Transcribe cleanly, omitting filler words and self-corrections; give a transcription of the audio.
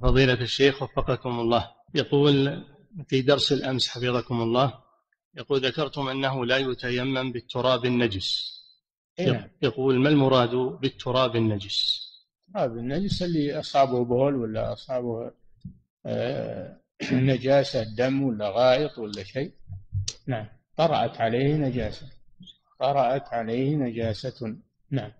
فضيلة الشيخ وفقكم الله، يقول في درس الأمس حفظكم الله، يقول ذكرتم أنه لا يتيمم بالتراب النجس، يقول ما المراد بالتراب النجس؟ التراب النجس اللي أصابه بول ولا أصابه نجاسة دم ولا غائط ولا شيء، نعم طرأت عليه نجاسة، طرأت عليه نجاسة، نعم.